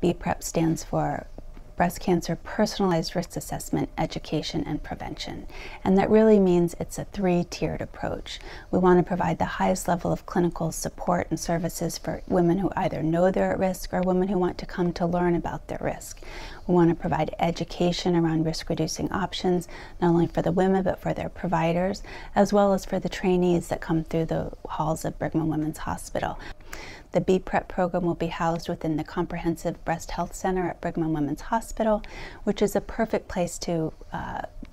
B-PREP stands for Breast Cancer Personalized Risk Assessment, Education, and Prevention. And that really means it's a three-tiered approach. We want to provide the highest level of clinical support and services for women who either know they're at risk or women who want to come to learn about their risk. We want to provide education around risk-reducing options, not only for the women but for their providers, as well as for the trainees that come through the halls of Brigham and Women's Hospital. The B-PREP program will be housed within the Comprehensive Breast Health Center at Brigham and Women's Hospital, which is a perfect place to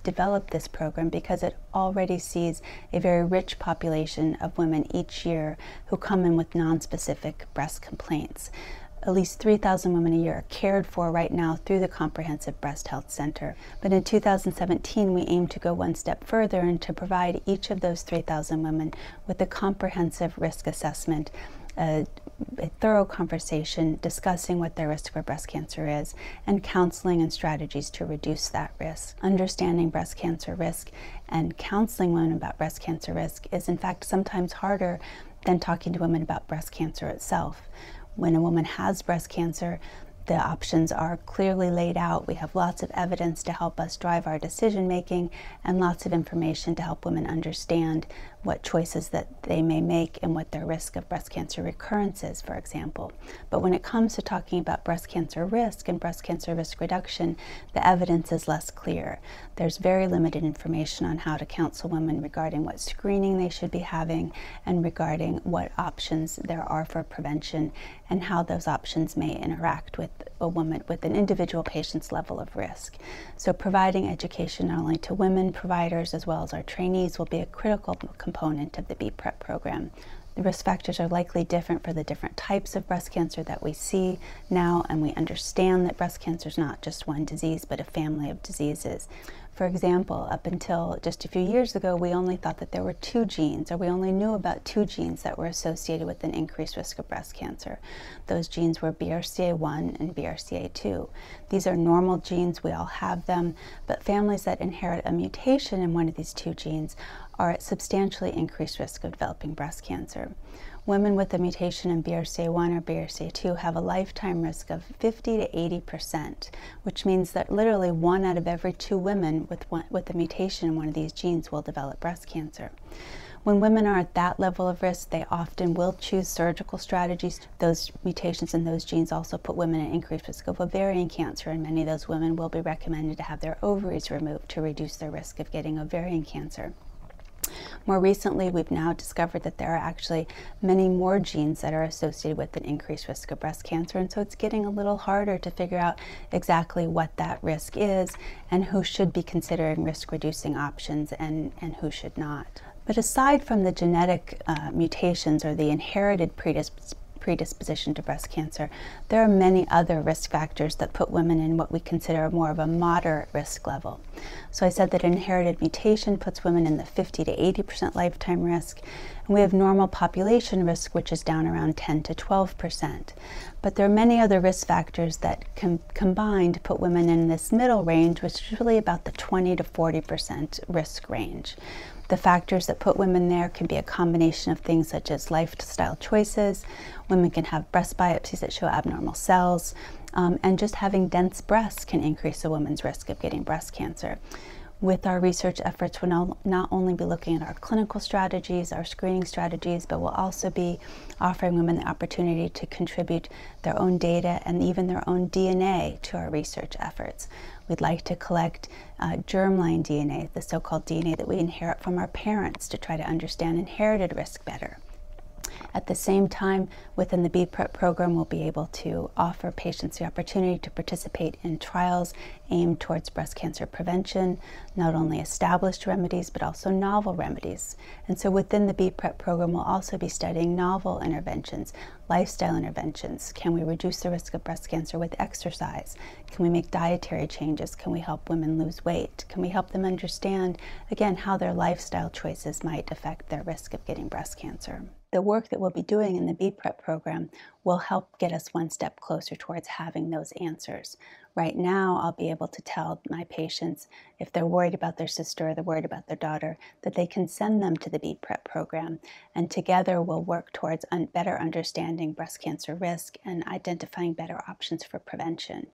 develop this program because it already sees a very rich population of women each year who come in with nonspecific breast complaints. At least 3,000 women a year are cared for right now through the Comprehensive Breast Health Center. But in 2017, we aim to go one step further and to provide each of those 3,000 women with a comprehensive risk assessment, a thorough conversation discussing what their risk for breast cancer is, and counseling and strategies to reduce that risk. Understanding breast cancer risk and counseling women about breast cancer risk is, in fact, sometimes harder than talking to women about breast cancer itself. When a woman has breast cancer, the options are clearly laid out. We have lots of evidence to help us drive our decision-making and lots of information to help women understand what choices that they may make and what their risk of breast cancer recurrence is, for example. But when it comes to talking about breast cancer risk and breast cancer risk reduction, the evidence is less clear. There's very limited information on how to counsel women regarding what screening they should be having and regarding what options there are for prevention and how those options may interact with a woman with an individual patient's level of risk. So providing education not only to women providers as well as our trainees will be a critical component of the B-PREP program. The risk factors are likely different for the different types of breast cancer that we see now, and we understand that breast cancer is not just one disease but a family of diseases. For example, up until just a few years ago, we only thought that there were two genes, or we only knew about two genes that were associated with an increased risk of breast cancer. Those genes were BRCA1 and BRCA2. These are normal genes, we all have them, but families that inherit a mutation in one of these two genes are at substantially increased risk of developing breast cancer. Women with a mutation in BRCA1 or BRCA2 have a lifetime risk of 50% to 80%, which means that literally 1 out of every 2 women with a mutation in one of these genes will develop breast cancer. When women are at that level of risk, they often will choose surgical strategies. Those mutations in those genes also put women at increased risk of ovarian cancer, and many of those women will be recommended to have their ovaries removed to reduce their risk of getting ovarian cancer. More recently, we've now discovered that there are actually many more genes that are associated with an increased risk of breast cancer, and so it's getting a little harder to figure out exactly what that risk is and who should be considering risk-reducing options and who should not. But aside from the genetic mutations or the inherited predisposition to breast cancer, there are many other risk factors that put women in what we consider more of a moderate risk level. So I said that inherited mutation puts women in the 50% to 80% lifetime risk, and we have normal population risk, which is down around 10% to 12%. But there are many other risk factors that combined put women in this middle range, which is really about the 20% to 40% risk range. The factors that put women there can be a combination of things such as lifestyle choices. Women can have breast biopsies that show abnormal cells, and just having dense breasts can increase a woman's risk of getting breast cancer. With our research efforts, we'll not only be looking at our clinical strategies, our screening strategies, but we'll also be offering women the opportunity to contribute their own data and even their own DNA to our research efforts. We'd like to collect germline DNA, the so-called DNA that we inherit from our parents, to try to understand inherited risk better. At the same time, within the B-PREP program, we'll be able to offer patients the opportunity to participate in trials aimed towards breast cancer prevention, not only established remedies, but also novel remedies. And so within the B-PREP program, we'll also be studying novel interventions, lifestyle interventions. Can we reduce the risk of breast cancer with exercise? Can we make dietary changes? Can we help women lose weight? Can we help them understand, again, how their lifestyle choices might affect their risk of getting breast cancer? the work that we'll be doing in the B-PREP program will help get us one step closer towards having those answers. Right now, I'll be able to tell my patients if they're worried about their sister or they're worried about their daughter, that they can send them to the B-PREP program, and together we'll work towards better understanding breast cancer risk and identifying better options for prevention.